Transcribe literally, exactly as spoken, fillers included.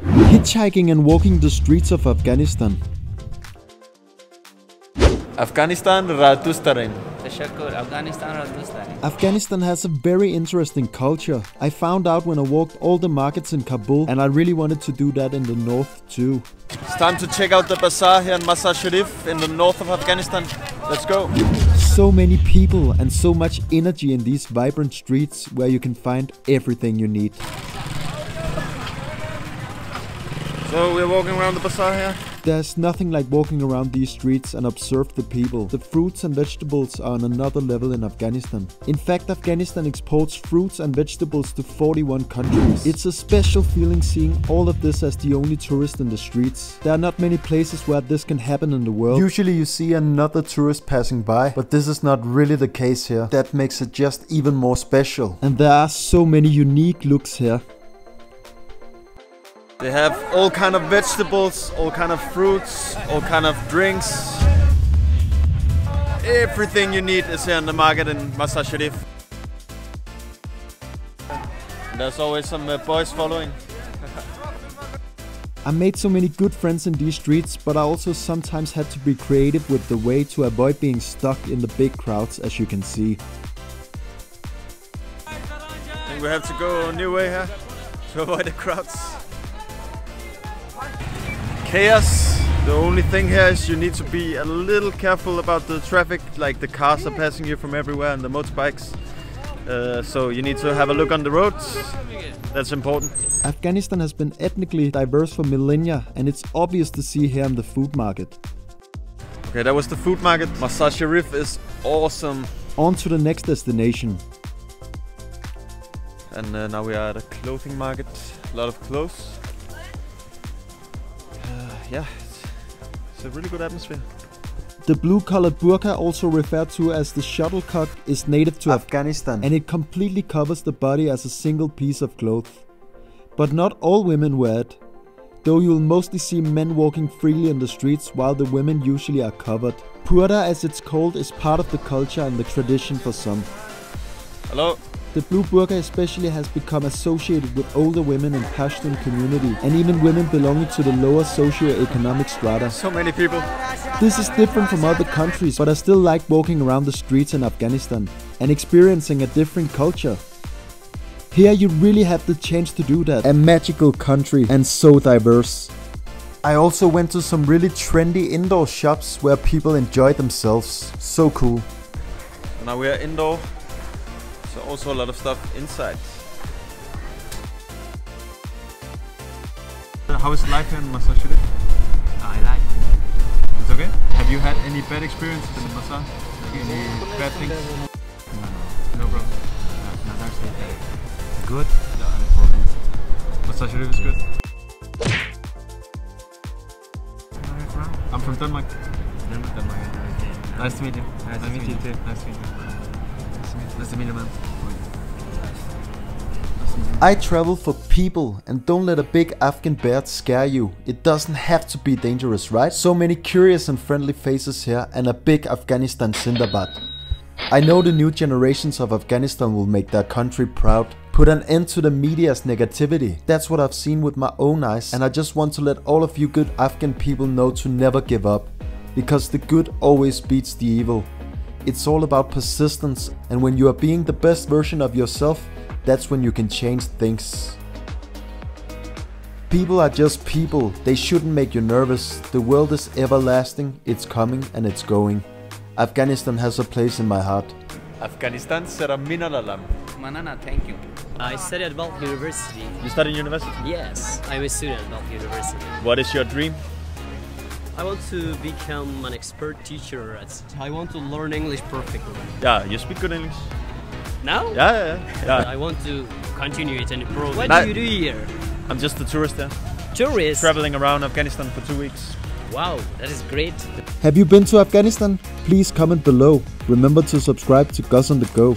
Hitchhiking and walking the streets of Afghanistan. Afghanistan Radustarin. Afghanistan has a very interesting culture. I found out when I walked all the markets in Kabul, and I really wanted to do that in the north too. It's time to check out the bazaar here in Mazar-i-Sharif in the north of Afghanistan. Let's go. So many people and so much energy in these vibrant streets where you can find everything you need. So we're walking around the bazaar here. There's nothing like walking around these streets and observe the people. The fruits and vegetables are on another level in Afghanistan. In fact, Afghanistan exports fruits and vegetables to forty-one countries. It's a special feeling seeing all of this as the only tourist in the streets. There are not many places where this can happen in the world. Usually you see another tourist passing by, but this is not really the case here. That makes it just even more special. And there are so many unique looks here. They have all kind of vegetables, all kind of fruits, all kind of drinks. Everything you need is here in the market in Mazar-i-Sharif. There's always some uh, boys following. I made so many good friends in these streets, but I also sometimes had to be creative with the way to avoid being stuck in the big crowds, as you can see. I think we have to go a new way here to avoid the crowds. Chaos. The only thing here is you need to be a little careful about the traffic, like the cars are passing you from everywhere and the motorbikes. Uh, so you need to have a look on the roads. That's important. Afghanistan has been ethnically diverse for millennia, and it's obvious to see here in the food market. Okay, that was the food market. Mazar-i-Sharif is awesome. On to the next destination. And uh, now we are at a clothing market. A lot of clothes. Yeah, it's a really good atmosphere. The blue-collared burqa, also referred to as the shuttlecock, is native to Afghanistan, and it completely covers the body as a single piece of cloth. But not all women wear it, though you'll mostly see men walking freely in the streets while the women usually are covered. Purda, as it's called, is part of the culture and the tradition for some. Hello. The blue burqa especially has become associated with older women in Pashtun community, and even women belonging to the lower socio-economic strata. So many people. This is different from other countries, but I still like walking around the streets in Afghanistan and experiencing a different culture. Here you really have the chance to do that. A magical country and so diverse. I also went to some really trendy indoor shops where people enjoy themselves. So cool. Now we are indoor. So also a lot of stuff inside. How is life in Mazar-i-Sharif? I like it. It's okay? Have you had any bad experiences in the Mazar? Like any bad things? No, no. No problem? No, that's it. Good? No, no problem. Mazar-i-Sharif is good? Where are you from? I'm from Denmark. Denmark? Denmark. Nice to meet you. Nice to meet you too. Nice to meet you. I travel for people, and don't let a big Afghan bear scare you. It doesn't have to be dangerous, right? So many curious and friendly faces here, and a big Afghanistan Zindabad. I know the new generations of Afghanistan will make their country proud. Put an end to the media's negativity. That's what I've seen with my own eyes, and I just want to let all of you good Afghan people know to never give up, because the good always beats the evil. It's all about persistence, and when you are being the best version of yourself, that's when you can change things. People are just people. They shouldn't make you nervous. The world is everlasting. It's coming and it's going. Afghanistan has a place in my heart. Afghanistan sera min al-alam. Manana, thank you. I studied at Balkh University. You studied university? Yes, I'm a student at Balkh University. What is your dream? I want to become an expert teacher. I want to learn English perfectly. Yeah, you speak good English. Now? Yeah, yeah, yeah. I want to continue it and improve. What do you do here? I'm just a tourist there. Tourist? Traveling around Afghanistan for two weeks. Wow, that is great. Have you been to Afghanistan? Please comment below. Remember to subscribe to Gus on the Go.